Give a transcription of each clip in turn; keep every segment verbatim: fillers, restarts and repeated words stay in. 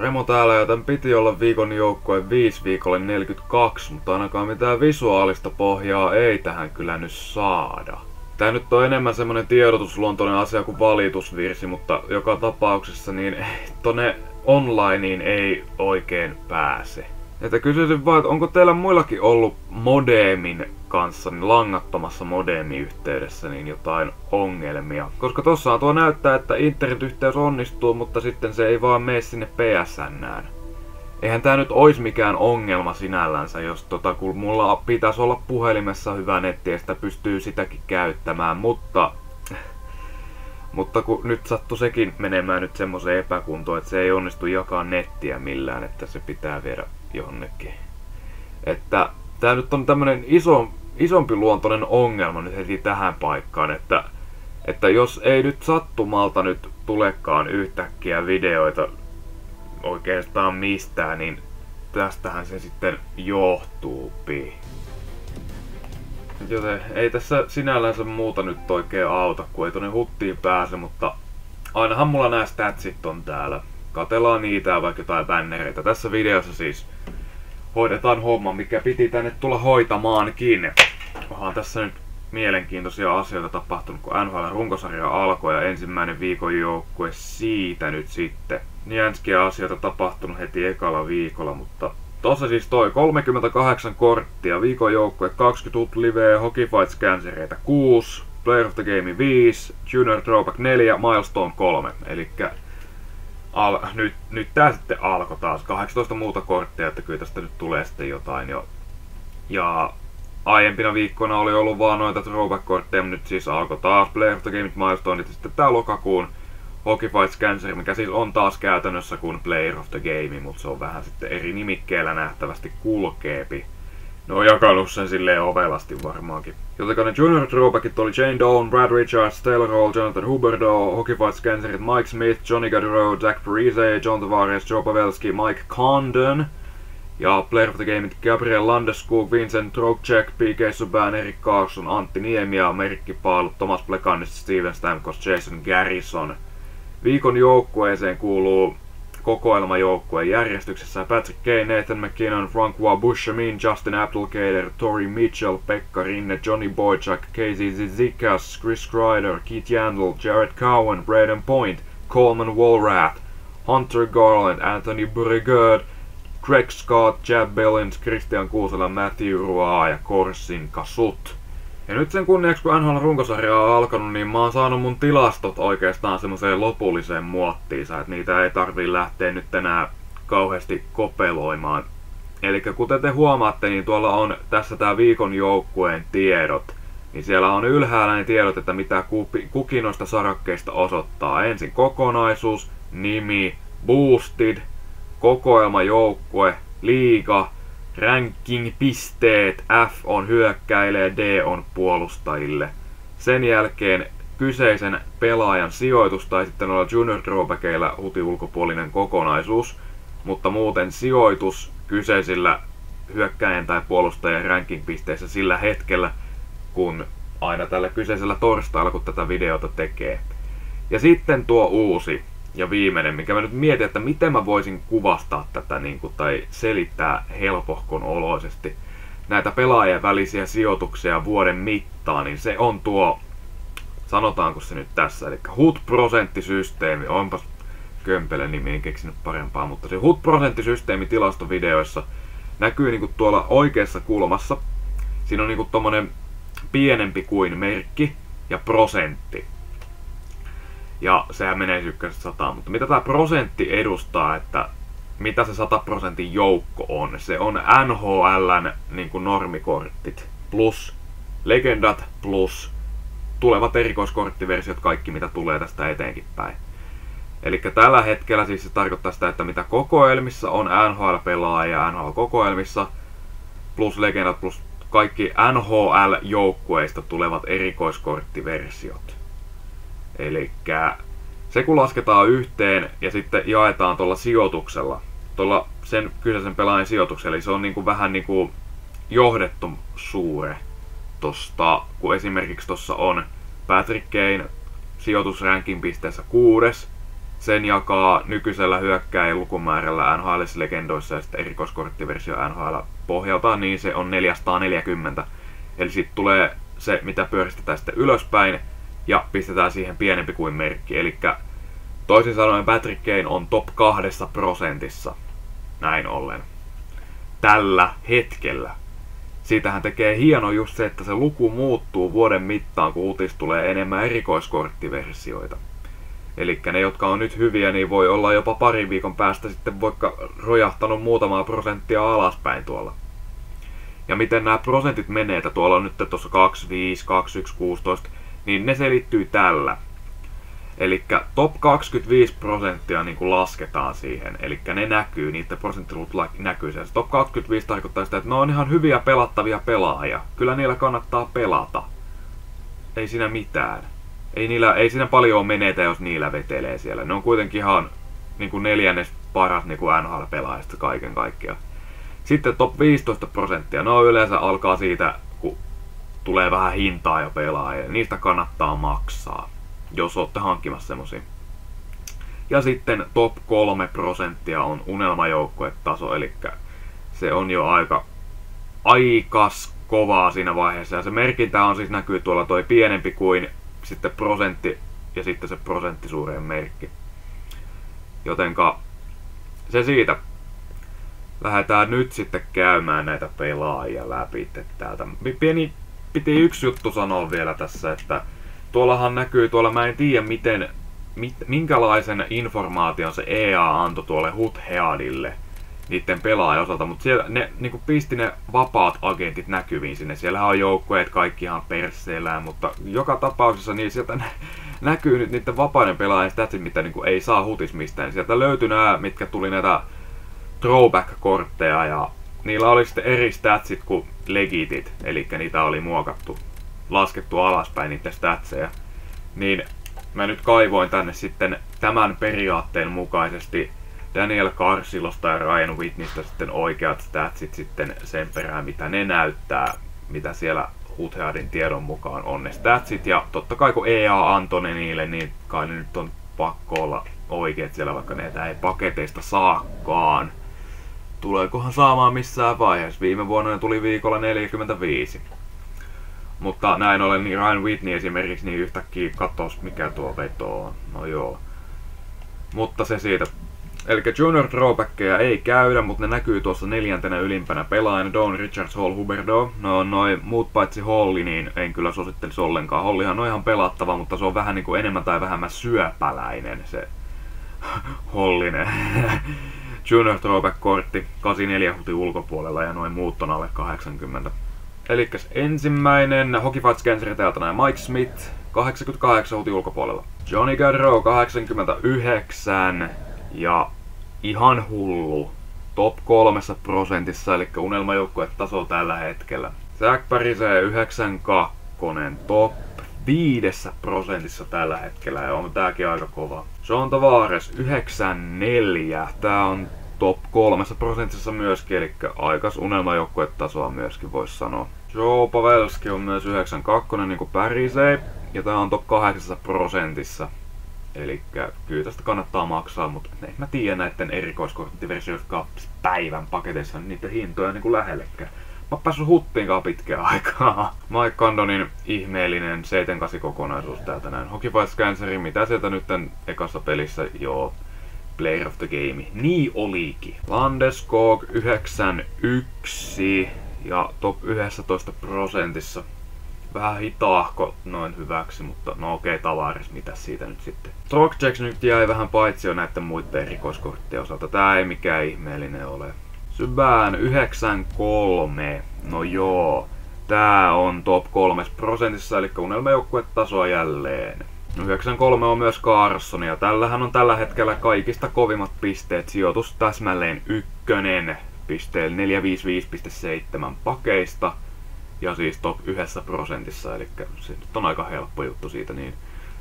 Remo täällä, joten piti olla viikon joukkue viisi viikolle neljäkymmentäkaksi, mutta ainakaan mitään visuaalista pohjaa ei tähän kyllä nyt saada. Tää nyt on enemmän semmonen tiedotusluontoinen asia kuin valitusvirsi, mutta joka tapauksessa niin tonne onlineen ei oikein pääse. Että kysyisin vaan, että onko teillä muillakin ollut modemin kanssa, niin langattomassa modemiyhteydessä niin jotain ongelmia. Koska tossaan tuo näyttää, että internetyhteys onnistuu, mutta sitten se ei vaan mene sinne P S N:ään. Eihän tää nyt ois mikään ongelma sinällänsä, jos tota, kun mulla pitäisi olla puhelimessa hyvä netti ja sitä pystyy sitäkin käyttämään, mutta... Mutta kun nyt sattui sekin menemään nyt semmoiseen epäkuntoon, että se ei onnistu jakaa nettiä millään, että se pitää viedä jonnekin. Että tää nyt on tämmönen iso, isompi luontoinen ongelma nyt heti tähän paikkaan, että, että jos ei nyt sattumalta nyt tulekaan yhtäkkiä videoita oikeastaan mistään, niin tästähän se sitten johtuupi. Joten ei tässä sinällänsä muuta nyt oikein auta, kun ei tonne huttiin pääse, mutta ainahan mulla nää statsit on täällä. Katellaan niitä ja vaikka jotain bännereitä. Tässä videossa siis hoidetaan homma, mikä piti tänne tulla hoitamaankin. Onhan tässä nyt mielenkiintoisia asioita tapahtunut, kun N H L runkosarja alkoi ja ensimmäinen viikon joukkue siitä nyt sitten. Jänskiä asioita tapahtunut heti ekalla viikolla, mutta... Tossa siis toi kolmekymmentäkahdeksan korttia, viikon joukkue kaksikymmentä H U T liveä, Hockey Fights Cancereita kuusi, Player of the Game viisi, Junior Throwback neljä, Milestone kolme. Elikkä al nyt, nyt tää sitten alkoi taas, kahdeksantoista muuta korttia, että kyllä tästä nyt tulee sitten jotain jo. Ja aiempina viikkoina oli ollut vaan noita Throwback-kortteja, mutta nyt siis alkoi taas Player of the Game, Milestone ja sitten tää lokakuun Hockey Fights Cancer, mikä siis on taas käytännössä kuin Player of the Game, mutta se on vähän sitten eri nimikkeellä nähtävästi kulkeepi. No jakanut sen silleen ovelasti varmaankin. Jotenkin ne Junior Throwbackit oli Jane Doan, Brad Richards, Taylor Hall, Jonathan Huberdeau, Hockey Fights Cancerit Mike Smith, Johnny Gaudreau, Jack Parise, John Tavares, Joe Pavelski, Mike Condon. Ja Player of the Gameit Gabriel Landeskog, Vincent Trocheck, P K. Subban, Erik Karlsson, Antti Niemi ja merkkipaalut Thomas Plekannis, Steven Stamkos, Jason Garrison. Viikon joukkueeseen kuuluu kokoelmajoukkueen järjestyksessä Patrick Kane, Nathan McKinnon, Frank Buscemin, Justin Abdelkader, Torrey Mitchell, Pekka Rinne, Johnny Boychuk, Casey Zizikas, Chris Kreider, Keith Yandle, Jared Cowen, Brayden Point, Coleman Walrath, Hunter Garland, Anthony Beauregard, Greg Scott, Jack Parise, Christian Kuusela, Matthew Ruaa ja Korsin Kasut. Ja nyt sen kunniaksi, kun N H L runkosarja on alkanut, niin mä oon saanut mun tilastot oikeastaan semmoiseen lopulliseen muottiinsa, että niitä ei tarvii lähteä nyt enää kauheasti kopeloimaan. Elikkä kuten te huomaatte, niin tuolla on tässä tää viikon joukkueen tiedot. Niin siellä on ylhäällä ne tiedot, että mitä kukin noista sarakkeista osoittaa. Ensin kokonaisuus, nimi, boosted, kokoelmajoukkue, liiga, ranking-pisteet, F on hyökkäille, D on puolustajille. Sen jälkeen kyseisen pelaajan sijoitus, tai sitten noilla Junior Drawbackeilla H U Tin ulkopuolinen kokonaisuus, mutta muuten sijoitus kyseisillä hyökkäjän tai puolustajien ranking-pisteissä sillä hetkellä, kun aina tällä kyseisellä torstailla, kun tätä videota tekee. Ja sitten tuo uusi ja viimeinen, mikä mä nyt mietin, että miten mä voisin kuvastaa tätä niin kuin, tai selittää helpohkon oloisesti näitä pelaajien välisiä sijoituksia vuoden mittaan, niin se on tuo, sanotaanko se nyt tässä, eli H U T-prosenttisysteemi, onpas kömpelö nimi, en keksinyt parempaa, mutta se H U T-prosenttisysteemi tilastovideoissa näkyy niin kuin tuolla oikeassa kulmassa. Siinä on niin kuin tommonen pienempi kuin merkki ja prosentti. Ja sehän menee ykkösestä sataan, mutta mitä tämä prosentti edustaa, että mitä se sata prosentin joukko on? Se on N H L:n niin kuin normikortit plus legendat plus tulevat erikoiskorttiversiot, kaikki mitä tulee tästä eteenkin päin. Eli tällä hetkellä siis se tarkoittaa sitä, että mitä kokoelmissa on N H L-pelaajia N H L-kokoelmissa plus legendat plus kaikki N H L-joukkueista tulevat erikoiskorttiversiot. Elikkä se kun lasketaan yhteen ja sitten jaetaan tuolla sijoituksella, tuolla sen kyseisen pelaajan sijoituksella, eli se on niinku vähän niinku johdettu suure tosta, kun esimerkiksi tuossa on Patrick Kane sijoitusrankin pisteessä kuudes, Sen jakaa nykyisellä hyökkääjä lukumäärällä N H L-legendoissa ja sitten erikoiskorttiversio N H L pohjalta, niin se on neljäsataaneljäkymmentä. Eli sitten tulee se, mitä pyöristetään sitten ylöspäin ja pistetään siihen pienempi kuin merkki. Eli toisin sanoen Patrick Kane on top kahdessa prosentissa, näin ollen, tällä hetkellä. Siitähän tekee hieno just se, että se luku muuttuu vuoden mittaan, kun uutista tulee enemmän erikoiskorttiversioita. Eli ne, jotka on nyt hyviä, niin voi olla jopa parin viikon päästä sitten vaikka rojahtanut muutamaa prosenttia alaspäin tuolla. Ja miten nämä prosentit menee, että tuolla on nyt tuossa kaksikymmentäviisi, kaksikymmentäyksi, kuusitoista, niin ne selittyy tällä. Eli top kaksikymmentäviisi prosenttia niin kuin lasketaan siihen, eli ne näkyy, niiden prosenttilut näkyy siellä. Top kaksikymmentäviisi tarkoittaa sitä, että ne on ihan hyviä pelattavia pelaajia, kyllä niillä kannattaa pelata, ei siinä mitään. Ei, niillä, ei siinä paljon menetä, jos niillä vetelee siellä. Ne on kuitenkin ihan niin kuin neljännes paras niin kuin N H L-pelaajista kaiken kaikkiaan. Sitten top viisitoista prosenttia. No yleensä alkaa siitä, kun tulee vähän hintaa jo pelaajille. Niistä kannattaa maksaa, jos olette hankkimassa semmosia. Ja sitten top kolme prosenttia on unelmajoukkuetaso, eli se on jo aika aikas kovaa siinä vaiheessa. Ja se merkintä on siis näkyy tuolla toi pienempi kuin sitten prosentti ja sitten se prosenttisuureen merkki. Jotenka se siitä. Lähdetään nyt sitten käymään näitä pelaajia läpi täältä. Pieni piti yksi juttu sanoa vielä tässä, että tuollahan näkyy tuolla, mä en tiedä miten, mit, minkälaisen informaation se E A antoi tuolle H U T-headille niiden pelaajan osalta, mutta siellä ne niinku pisti ne vapaat agentit näkyviin sinne. Siellähän on joukkueet kaikki ihan perseellään, mutta joka tapauksessa niin sieltä näkyy nyt niiden vapaiden pelaajien statsit, mitä niinku ei saa H U Tis mistään. Sieltä löytyi nämä, mitkä tuli näitä throwback-kortteja ja niillä oli sitten eri statsit kuin legitit, eli niitä oli muokattu, laskettu alaspäin niitä statseja. Niin mä nyt kaivoin tänne sitten tämän periaatteen mukaisesti Daniel Karsilosta ja Ryan Whitneystä sitten oikeat statsit sitten sen perään, mitä ne näyttää, mitä siellä H U T-headin tiedon mukaan on ne statsit. Ja totta kai kun E A antoi ne niille, niin kai ne nyt on pakko olla oikeat siellä, vaikka ne ei paketeista saakaan. Tuleekohan saamaan missään vaiheessa? Viime vuonna ne tuli viikolla neljäkymmentäviisi. Mutta näin ollen niin Ryan Whitney esimerkiksi niin yhtäkkiä katos mikä tuo veto on. No joo. Mutta se siitä. Eli junior throwbackeja ei käydä, mutta ne näkyy tuossa neljäntenä ylimpänä pelaajana. Don Richards, Hall, Huberdeau. No noin muut paitsi Halli, niin en kyllä suosittelisi ollenkaan. Hallihan on ihan pelattava, mutta se on vähän niin kuin enemmän tai vähemmän syöpäläinen se Hallinen. Junior throwback-kortti kahdeksankymmentäneljä H U Tin ulkopuolella ja noin muut on alle kahdeksankymmentä. Elikkäs ensimmäinen Hockey Fights Cancer täältä näin Mike Smith, kahdeksankymmentäkahdeksan H U Tin ulkopuolella. Johnny Gaudreau, kahdeksankymmentäyhdeksän. Ja ihan hullu. Top kolmessa prosentissa, eli unelmajoukkuetaso tällä hetkellä. Zach Parise yhdeksänkymmentäkaksi, top viidessä prosentissa tällä hetkellä, ja on tääkin aika kova. John Tavares yhdeksänkymmentäneljä, tää on top kolmessa prosentissa myöskin, eli aikas unelmajoukkuetasoa myöskin voisi sanoa. Joe Pavelski on myös yhdeksänkymmentäkaksi, niin kuin Parise, ja tää on top kahdeksassa prosentissa. Elikkä kyllä tästä kannattaa maksaa, mutta en mä tiedä näitten erikoiskorttiversioista päivän paketeissa niitä hintoja niinku lähellekään. Mä oon päässyt H U Ttiinkaan pitkään aikaa. Mike Condonin ihmeellinen seitsemänkymmentäkahdeksan kokonaisuus täältä näin. Hockey Fights Canceri, mitä sieltä nyt tän ekassa pelissä, joo, player of the game. Niin olikin. Landeskog yhdeksänkymmentäyksi ja top yksitoista prosentissa. Vähän hitaahko noin hyväksi, mutta no okei, Tavares, mitä siitä nyt sitten. Trocheck nyt jäi vähän paitsi jo näiden muiden erikoiskorttien osalta. Tää ei mikään ihmeellinen ole. Subban yhdeksänkymmentäkolme. No joo. Tää on top kolme prosentissa, eli unelmajoukkuetasoa jälleen. yhdeksänkymmentäkolme on myös Karlsson, ja tällähän on tällä hetkellä kaikista kovimmat pisteet. Sijoitus täsmälleen ykkönen, pisteellä neljäsataaviisikymmentäviisi pilkku seitsemän pakeista. Ja siis top yhdessä prosentissa, eli se nyt on aika helppo juttu siitä niin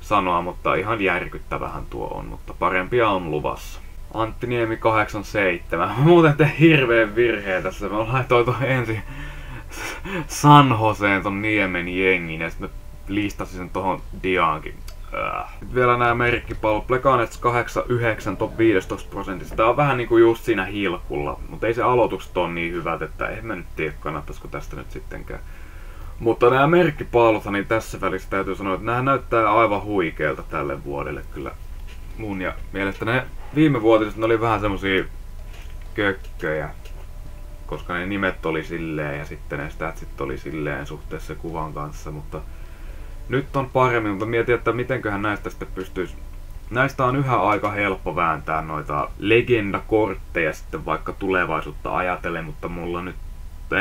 sanoa, mutta ihan järkyttävähän tuo on, mutta parempia on luvassa. Antti Niemi kahdeksankymmentäseitsemän. Muuten te hirveen virheen tässä, me laitoin ensin San Joseen ton Niemen jengin ja sitten listasin sen tohon diaankin. Äh. Vielä nämä merkkipallot. Plekanets kahdeksan yhdeksän top viisitoista prosentista. Tää on vähän niinku just siinä hilkulla, mutta ei se aloitukset on niin hyvät, että en mä nyt tiedä kannattaisiko tästä nyt sittenkään. Mutta nämä merkkipallothan, niin tässä välissä täytyy sanoa, että nämä näyttää aivan huikeelta tälle vuodelle kyllä mun ja mielestäni ne viime vuotiset, ne oli vähän semmosia kökköjä, koska ne nimet oli silleen ja sitten ne statsit oli silleen suhteessa kuvan kanssa, mutta nyt on paremmin, mutta mietin, että mitenköhän näistä sitten pystyisi... Näistä on yhä aika helppo vääntää noita legendakortteja sitten vaikka tulevaisuutta ajatellen, mutta mulla nyt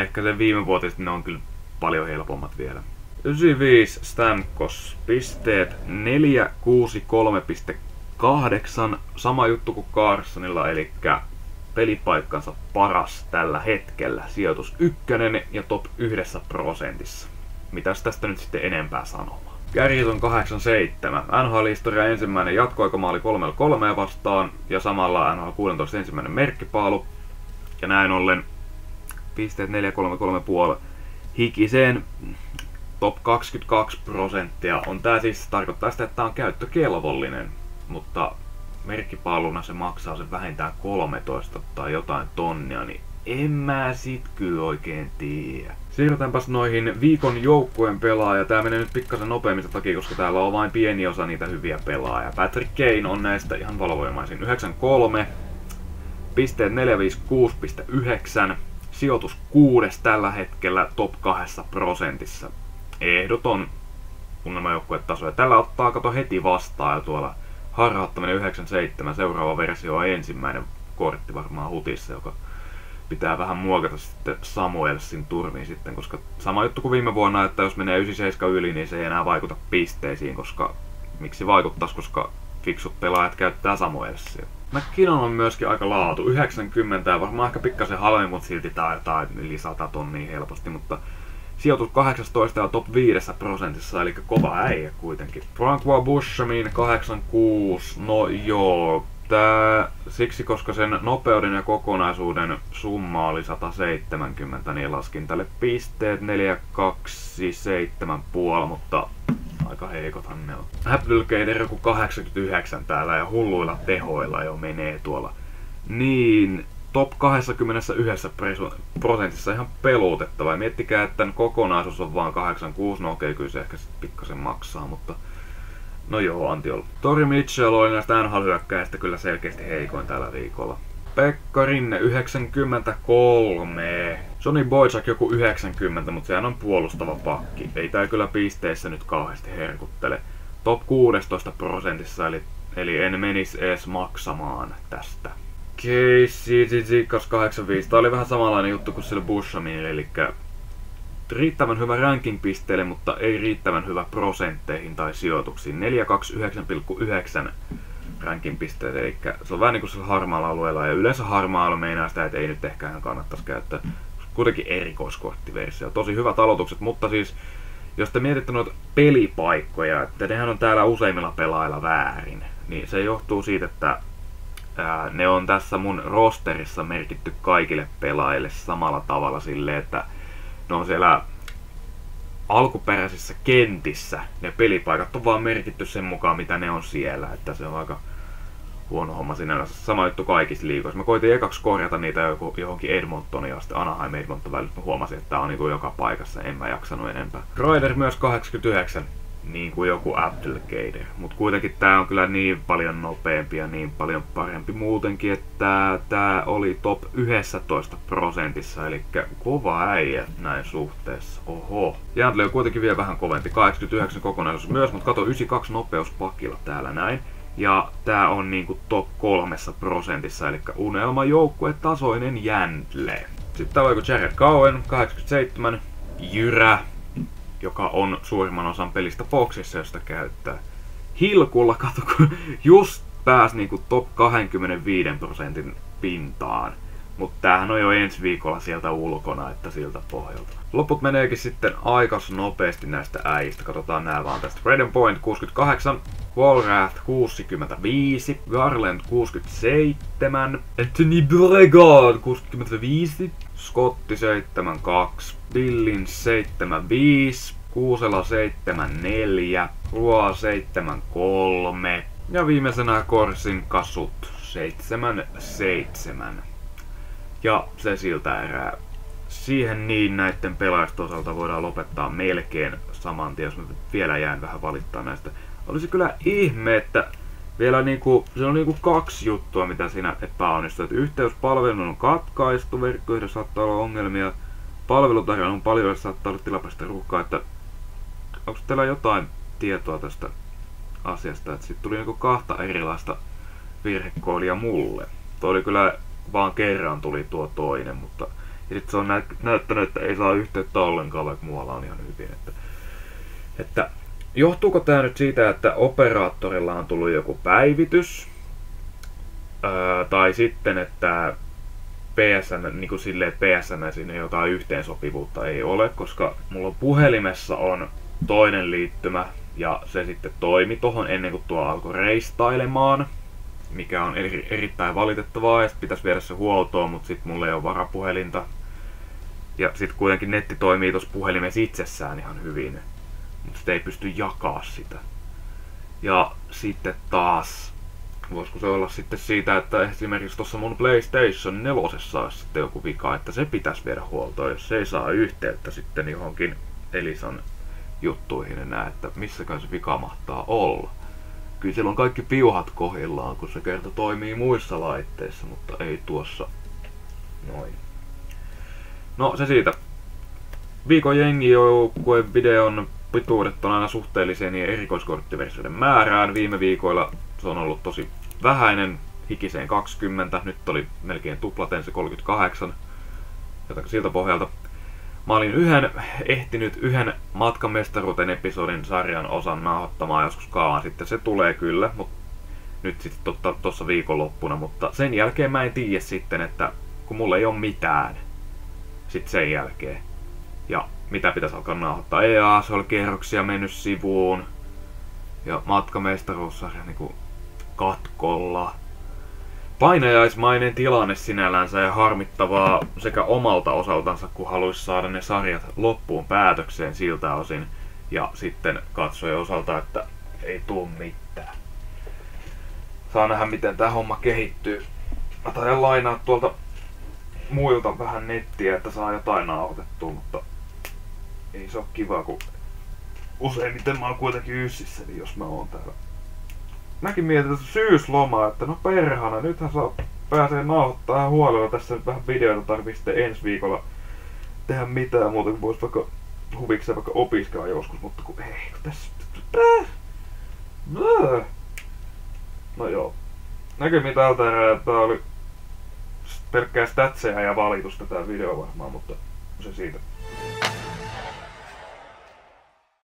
ehkä sen viime vuotiset ne on kyllä paljon helpommat vielä. yhdeksänkymmentäviisi Stamkos, pisteet neljä kuusi kolme pilkku kahdeksan, sama juttu kuin Karssonilla, eli pelipaikkansa paras tällä hetkellä, sijoitus ykkönen ja top yhdessä prosentissa. Mitäs tästä nyt sitten enempää sanomaan? Kärjitön kahdeksan seitsemän. N H L-historia ensimmäinen jatkoaikamaali kolme kolme vastaan ja samalla N H L kuusitoista ensimmäinen merkkipaalu. Ja näin ollen pisteet neljä kolme kolme pilkku viisi hikiseen top kaksikymmentäkaksi prosenttia. On tää siis tarkoittaa sitä, että tää on käyttökelvollinen, mutta merkkipaaluna se maksaa sen vähintään kolmetoista tai jotain tonnia, niin en mä sit kyllä oikein tiedä. Siirrytäänpäs noihin viikon joukkueen pelaajia. Tää menee nyt pikkasen nopeammin takia, koska täällä on vain pieni osa niitä hyviä pelaajia. Patrick Kane on näistä ihan valovoimaisin. yhdeksän kolme, pisteet neljä viisi kuusi pilkku yhdeksän, sijoitus kuudes tällä hetkellä top kahdessa prosentissa. Ehdoton unelmajoukkuetaso. Ja tällä ottaa kato heti vastaan ja tuolla harhauttaminen yhdeksän seitsemän. Seuraava versio on ensimmäinen kortti varmaan Hutissa, joka pitää vähän muokata sitten Samuelsin turviin sitten, koska sama juttu kuin viime vuonna, että jos menee yhdeksänkymmentäseitsemän yli, niin se ei enää vaikuta pisteisiin, koska miksi vaikuttaisi, koska fiksut pelaajat käyttää Samuelsia. McKinnon on myöskin aika laatu, yhdeksänkymmentä ja varmaan ehkä pikkasen halvemmin, mutta silti tää jotain yli sata tonnia helposti, mutta sijoitus kahdeksantoista ja top viidessä prosentissa, eli kova äijä kuitenkin. Frank Buscemin kahdeksan kuusi, no joo. Tää, siksi koska sen nopeuden ja kokonaisuuden summa oli sata seitsemänkymmentä, niin laskin tälle pisteet neljä kaksi seitsemän pilkku viisi, mutta aika heikothan ne on. Abdelkader joku kahdeksankymmentäyhdeksän täällä ja hulluilla tehoilla jo menee tuolla. Niin, top kaksikymmentäyksi prosentissa ihan peluutettava. Ja miettikää, että tän kokonaisuus on vaan kahdeksankymmentäkuusi, no okei, kyllä se ehkä sit pikkasen maksaa, mutta... No joo, Antti oli. Torrey Mitchell oli näistä N H L-hyökkäistä kyllä selkeästi heikoin tällä viikolla. Pekka Rinne yhdeksänkymmentäkolme. Johnny Boychuk joku yhdeksänkymmentä, mutta sehän on puolustava pakki. Ei tää kyllä pisteissä nyt kauheasti herkuttele. Top kuusitoista prosentissa, eli, eli en menis ees maksamaan tästä. K C C C kahdeksankymmentäviisi. Tää oli vähän samanlainen juttu kuin sillä Busceminilla, eli riittävän hyvä ranking-pisteelle, mutta ei riittävän hyvä prosentteihin tai sijoituksiin. neljä kaksi yhdeksän pilkku yhdeksän ranking-pisteet, eli se on vähän niin kuin harmaalla alueella, ja yleensä harmaa alue meinaa sitä, että ei nyt ehkä ihan kannattaisi käyttää. Kuitenkin erikoiskorttiversio. Tosi hyvät aloitukset, mutta siis, jos te mietitte noita pelipaikkoja, että nehän on täällä useimmilla pelaajilla väärin, niin se johtuu siitä, että ää, ne on tässä mun rosterissa merkitty kaikille pelaajille samalla tavalla silleen, että ne on siellä alkuperäisissä kentissä, ne pelipaikat on vaan merkitty sen mukaan, mitä ne on siellä, että se on aika huono homma sinänsä. Sama juttu kaikissa liikoissa. Mä koitin ekaksi korjata niitä johonkin Edmontoniin ja sitten Anaheim Edmonton välillä, mä huomasin, että tää on niinku joka paikassa, en mä jaksanut enempää. Ryder myös kahdeksankymmentäyhdeksän, niin kuin joku Abdelkader, mut kuitenkin tää on kyllä niin paljon nopeampi ja niin paljon parempi muutenkin, että tää oli top yksitoista prosentissa, eli kova äijä näin suhteessa, oho. Yandle on kuitenkin vielä vähän kovempi, kahdeksankymmentäyhdeksän kokonaisuus myös, mut kato yhdeksänkymmentäkaksi nopeuspakilla täällä näin, ja tää on niinku top kolmessa prosentissa, eli unelmajoukkuetasoinen Yandle. Sitten täällä on joku Jared Cowen, kahdeksankymmentäseitsemän, Jyrä, joka on suurimman osan pelistä boksissa, josta käyttää. Hilkulla, kato, kun just pääsi niinku top kaksikymmentäviisi prosentin pintaan. Mutta tämähän on jo ensi viikolla sieltä ulkona, että siltä pohjalta. Loput meneekin sitten aikas nopeasti näistä äijistä. Katsotaan nää vaan tästä. Brayden Point kuusikymmentäkahdeksan, Walrath kuusikymmentäviisi, Garland kuusikymmentäseitsemän, Anthony Beauregard kuusikymmentäviisi, Scotti seitsemänkymmentäkaksi, Billin seitsemänkymmentäviisi, Kuusela seitsemän neljä, Ruaa seitsemän kolme ja viimeisenä Korsin Kasut seitsemän seitsemän. Ja se siltä erää. Siihen niin näiden pelaajista osalta voidaan lopettaa melkein saman tien, jos mä vielä jään vähän valittaa näistä. Olisi kyllä ihme, että vielä niinku, se on niinku kaksi juttua, mitä siinä epäonnistui. Yhteyspalvelu on katkaistu, verkkoyhdessä saattaa olla ongelmia, palvelutarjolla on paljon, jos saattaa olla tilapäistä ruuhkaa, että onko teillä jotain tietoa tästä asiasta, että sitten tuli niinku kahta erilaista virhekoodia mulle. Tuo oli kyllä vaan kerran tuli tuo toinen, mutta ja sit se on näyttänyt, että ei saa yhteyttä ollenkaan, vaikka muualla on ihan hyvin. Että, että johtuuko tää nyt siitä, että operaattorilla on tullut joku päivitys? Öö, tai sitten, että P S N, niin kuin silleen, P S N siinä jotain yhteensopivuutta ei ole, koska mulla on puhelimessa on toinen liittymä ja se sitten toimi tohon ennen kuin tuo alkoi reistailemaan, mikä on eri, erittäin valitettavaa ja pitäisi viedä se huoltoon, mutta sitten mulla ei ole varapuhelinta. Ja sitten kuitenkin netti toimii tuossa puhelimessa itsessään ihan hyvin, mutta sitten ei pysty jakaa sitä. Ja sitten taas, voisiko se olla sitten siitä, että esimerkiksi tuossa mun PlayStation nelosessa olisi sitten joku vika, että se pitäisi viedä huoltoon, jos se ei saa yhteyttä sitten johonkin Elisan juttuihin enää, että missäkään se vika mahtaa olla. Kyllä siellä on kaikki piuhat kohdillaan, kun se kerta toimii muissa laitteissa, mutta ei tuossa. Noin. No se siitä. Viikon jengijoukkueen videon pituudet on aina suhteellisia niin erikoiskorttiversioiden määrään. Viime viikoilla se on ollut tosi vähäinen, hikiseen kaksikymmentä, nyt oli melkein tuplaten se kolmekymmentäkahdeksan, jotakin siltä pohjalta. Mä olin yhden, ehtinyt yhden matkamestaruuteen episodin sarjan osan nauhoittamaan joskus kauan sitten. Se tulee kyllä, mut nyt sitten tuossa viikonloppuna, mutta sen jälkeen mä en tiedä sitten, että kun mulla ei oo mitään sitten sen jälkeen. Ja mitä pitäisi alkaa nauhoittaa? E A, se oli kerroksia mennyt sivuun. Ja matkamestaruussarja niinku katkolla. Painajaismainen tilanne sinällänsä ja harmittavaa sekä omalta osaltansa, kun haluaisi saada ne sarjat loppuun päätökseen siltä osin. Ja sitten katsoja osalta, että ei tuu mitään. Saa nähdä miten tää homma kehittyy. Mä taidan lainaa tuolta muilta vähän nettiä, että saa jotain nauhoitettua, mutta ei se oo kiva, kun useimmiten mä oon kuitenkin yssissä, niin jos mä oon täällä. Mäkin mietin syysloma, että no perhana, nythän saa pääsee nauhoittamaan ihan huolella tässä nyt vähän videoita, tarvii sitten ensi viikolla tehdä mitään muuta, kun vois vaikka huvikseen vaikka opiskella joskus, mutta kun ei, kun tässä... No joo. Näkymin tältä erää, tää oli pelkkää statseja ja valitusta tää video varmaan, mutta se siitä.